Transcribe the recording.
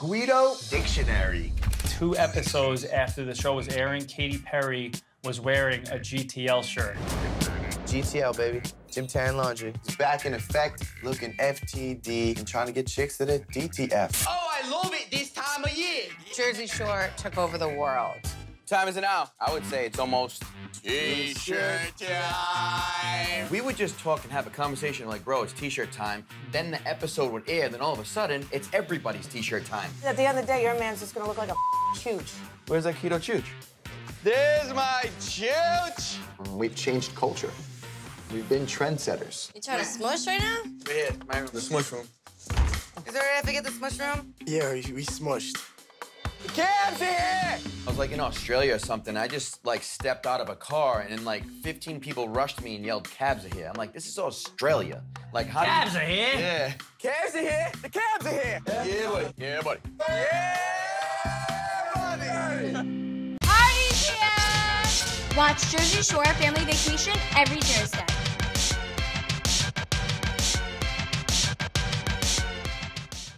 Guido Dictionary. 2 episodes after the show was airing, Katy Perry was wearing a GTL shirt. GTL, baby. Gym Tan Laundry. It's back in effect, looking FTD and trying to get chicks to the DTF. Oh, I love it this time of year. Jersey Shore took over the world. What time is it now? I would say it's almost T-shirt time. We would just talk and have a conversation like, bro, it's T-shirt time. Then the episode would air, then all of a sudden, it's everybody's T-shirt time. At the end of the day, your man's just gonna look like a chooch. Where's that keto chooch? There's my chooch! We've changed culture. We've been trendsetters. You trying to smush right now? We're here, my room. The smush room. Is there a way to get the smush room? Yeah, we smushed. The cab's here! I was like in Australia or something. I just like stepped out of a car and then like 15 people rushed me and yelled, "Cabs are here." I'm like, this is Australia. Like, how cabs are here? Yeah. Cabs are here. The cabs are here. Yeah, yeah buddy. Yeah, buddy. Yeah, buddy. Party's here! Watch Jersey Shore Family Vacation every Thursday.